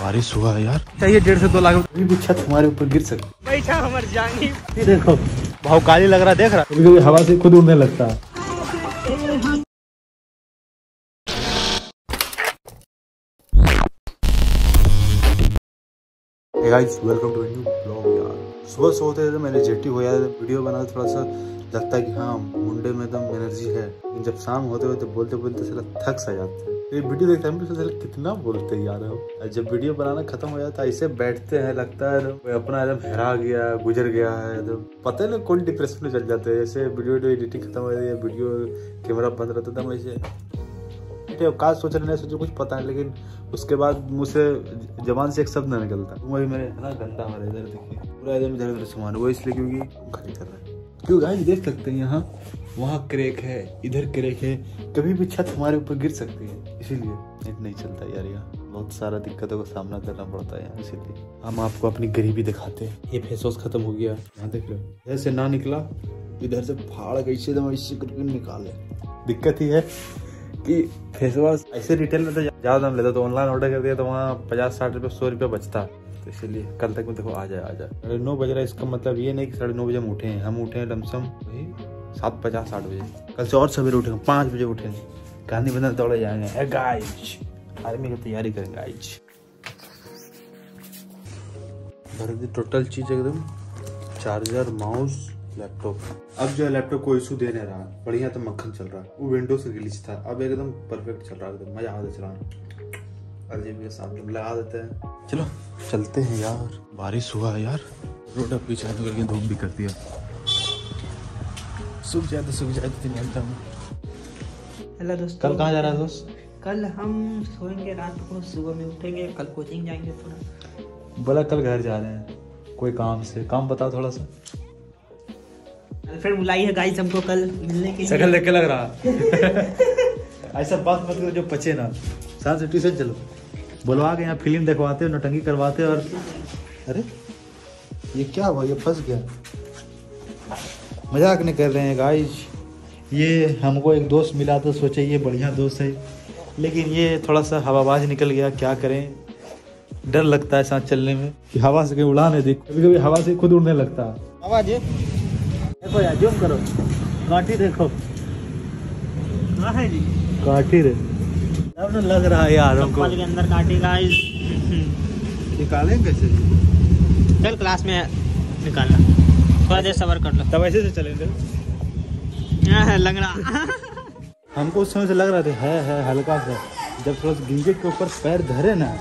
बारिश हुआ है यार, चाहिए 1.5 से 2 लाख भी छत हमारे ऊपर गिर सकती। बैठा हमारे जानी देखो भाव काली लग रहा, देख रहा कभी कभी हवा से खुद उड़ने लगता है। वेलकम टू न्यू ब्लॉग यार। सुबह सोते थे मैंने जेटी हो यार, वीडियो बना थोड़ा सा लगता है कि हाँ मुंडे में एकदम एनर्जी है, लेकिन जब शाम होते हुए तो बोलते बोलते साला थक सा जाते हैं। ये वीडियो देखते हैं साला कितना बोलते यार हम। जब वीडियो बनाना खत्म हो जाता है ऐसे बैठते हैं, लगता है अपना एकदम हरा गया, गुजर गया है एकदम, पता है ना कौन डिप्रेशन में चल जाते हैं। जैसे वीडियो एडिटिंग खत्म हो जाती है, वीडियो कैमरा बंद रहता था वैसे काज सोच रहे सोचो कुछ पता है, लेकिन उसके बाद मुझसे जबान से एक शब्द ना निकलता। वही मेरे है ना गंदा हमारे इधर देखिए पूरा एकदम इधर उधर सामान, वो इसलिए क्योंकि खरीद कर रहे हैं। क्यों गाइस देख सकते हैं यहाँ वहाँ क्रेक है, इधर क्रेक है, कभी भी छत हमारे ऊपर गिर सकती है, इसीलिए नेट नहीं चलता यार। यहाँ बहुत सारा दिक्कतों का सामना करना पड़ता है यहाँ, इसीलिए हम आपको अपनी गरीबी दिखाते हैं। ये फेस वॉश खत्म हो गया, यहाँ देख लो, इधर से ना निकला इधर से फाड़ कैसे एकदम ऐसे करके निकाले। दिक्कत ही है कि फेस वॉश ऐसे रिटेल में तो ज़्यादा दाम लेता, तो ऑनलाइन ऑर्डर कर दिया तो वहाँ 50-60 रुपये 100 रुपये बचता, तो इसीलिए कल तक में देखो आ जाए 9 बज रहा है। इसका मतलब ये नहीं कि 9:30 बजे हम उठे हैं, हम उठे हैं लमसम 7:50-8 बजे। कल से और सवेरे उठेंगे, 5 बजे उठेंगे, गांधी बंधन दौड़े जाएंगे, गाइज आर्मी की तैयारी करेंगे गाइज। घर की टोटल चीज़ एकदम, चार्जर, माउस, लैपटॉप। अब जो है लैपटॉप को इशू देने रहा, बढ़िया तो मक्खन चल रहा है, वो विंडोज से ग्लिच था, अब एकदम परफेक्ट चल रहा है, मजा आ रहा है। RGB के सामने लगा देते हैं, चलो चलते हैं यार। बारिश हुआ है यार, रोड अब भी चालू करके धूप भी कर दिया, सूख जाए तो निकलता हूँ। हेलो दोस्तों, कल कहाँ जा रहा है दोस्त? कल हम सोएंगे रात को, सुबह में उठेंगे, कल कोचिंग जाएंगे थोड़ा। बोला कल घर जा रहे हैं कोई काम से, काम बताओ थोड़ा सा। फिर बुलाई है गाइस हमको कल मिलने के लिए। शकल देख के लग रहा ऐसा बात मत करो जो पचे ना। साथ से ट्यूशन चलो, बुलवा के यहाँ फिल्म दिखवाते हो, नटंगी करवाते हो। और अरे ये क्या हुआ, ये फंस गया। मजाक नहीं कर रहे हैं गाइस, ये हमको एक दोस्त मिला तो सोचे ये बढ़िया दोस्त है, लेकिन ये थोड़ा सा हवाबाज निकल गया, क्या करें, डर लगता है साथ चलने में कि हवा से उड़ा नहीं, देख कभी कभी हवा से खुद उड़ने लगता है। आवाज है देखो यार, जूम करो, काठी देखो कहाँ है जी, काठी देखो लग रहा है यार हमको के अंदर काठी। गाइस निकालें कैसे? चल क्लास में निकालना, थोड़ा देर सबर कर लो, तब ऐसे से चलेंगे लग रहा हमको उस समय से लग रहा था है हल्का सा, जब थोड़ा गिंगेट के ऊपर पैर धरे ना,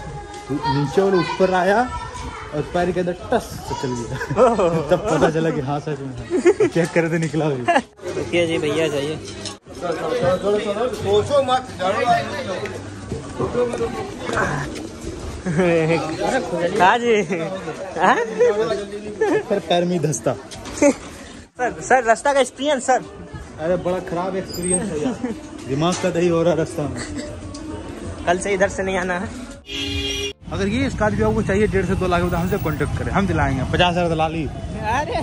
नीचे और ऊपर आया और पैर के अंदर टस चल गया, तब पता चला कि हाँ सच में, चेक कर दे निकला हुई। देखिए जी भैया जाइए, सोचो मत, सर पैर में धंसता। सर रास्ता का एक्सपीरियंस सर, अरे बड़ा खराब एक्सपीरियंस है यार, दिमाग का दही हो रहा रास्ता में। कल से इधर से नहीं आना है। अगर ये स्कॉर्पियो को चाहिए 1.5 से 2 लाख रुपए, हमसे कांटेक्ट करें, हम दिलाएंगे। 50,000 दलाल ही, अरे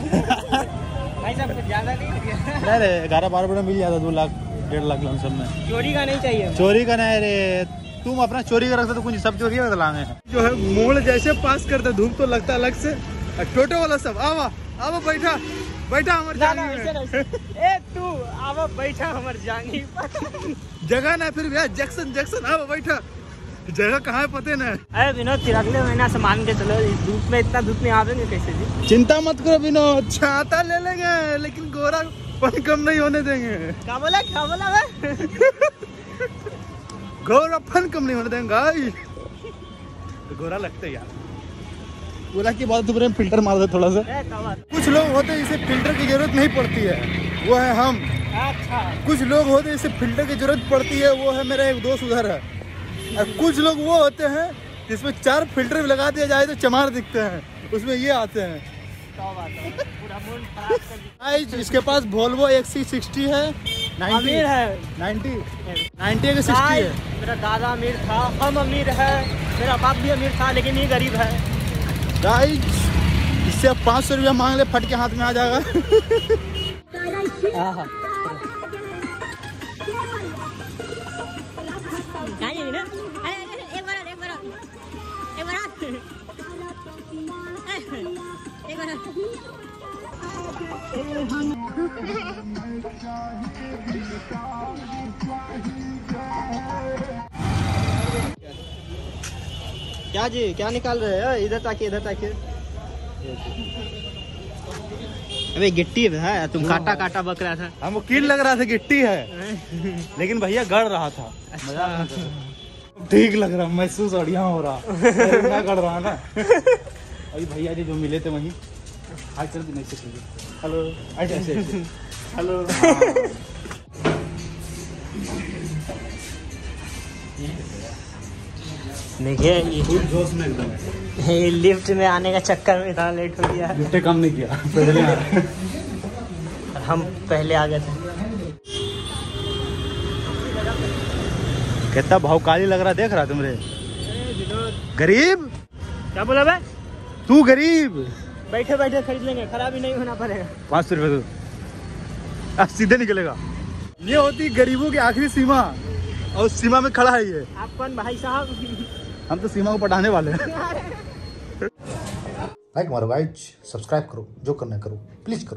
भाई साहब ज्यादा नहीं, अरे 11-12 बजे मिल जाता 2 लाख 1.5 लाख लम सब में। चोरी का नहीं चाहिए, चोरी का नहीं, अरे तुम अपना चोरी का रखते तो कुछ सब चोरी में दलाएंगे। जो है मोड़ जैसे पास करते धूप तो लगता अलग से, टोटो वाला सब आवा आवा बैठा बैठा हमारे जानी जगह ना, फिर भैया जैक्सन जैक्सन आवा बैठा, जगह कहाँ है पते ना। अरे विनोद चिरागले महीना सामान के चलो, धूप में इतना धूप में आवेंगे कैसे जी? चिंता मत करो विनोद, छाता ले लेंगे, लेकिन गोरा पन कम नहीं होने देंगे। क्या बोला गोरा पन कम नहीं होने देंगे गाइस। गोरा लगता है यार, गोरा की बात तुम्हारे फिल्टर मार दे थोड़ा सा। कुछ लोग होते हैं जिसे फिल्टर की जरूरत नहीं पड़ती है, वो है हम। अच्छा, कुछ लोग होते हैं जिसे फिल्टर की जरूरत पड़ती है, वो है मेरा एक दोस्त उधर है। और कुछ लोग वो होते हैं जिसमें 4 फिल्टर भी लगा दिया जाए तो चमार दिखते हैं, उसमें ये आते हैं। तो इसके पास Volvo XC60 है, 90 है। मेरा दादा अमीर था, हम अमीर है, मेरा बाप भी अमीर था, लेकिन ये गरीब है। इससे आप 500 रुपया मांग ले, फट के हाथ में आ जाएगा। अरे एक बार क्या जी क्या निकाल रहे हो? इधर ताकिए, इधर ताकिए। अबे गिट्टी है, तुम काटा काटा बक रहा था। हमको कील लग रहा था गिट्टी है, लेकिन भैया गड़ रहा था। मजा ठीक लग रहा, महसूस बढ़िया हो रहा, इतना कर रहा ना। अभी भैया जी जो मिले थे वहीं हाथ चल नहीं सकेंगे। हेलो ऐसे हेलो, देखिए ये जोश में एकदम। ये लिफ्ट में आने का चक्कर में इतना लेट हो गया, लिफ्ट काम नहीं किया पहले और हम पहले आ गए थे। कितना भावकाली लग रहा, देख रहा तुमरे गरीब। क्या बोला बे तू? गरीब बैठे बैठे खरीद लेंगे, खराब ही नहीं होना पड़ेगा। 500 रुपये तो आप सीधे निकलेगा। ये होती गरीबों की आखिरी सीमा, और सीमा में खड़ा है ये। आप कौन भाई साहब? हम तो सीमा को पटाने वाले हैं। लाइक मारो गाइज, सब्सक्राइब करो, जो करना करो, प्लीज करो।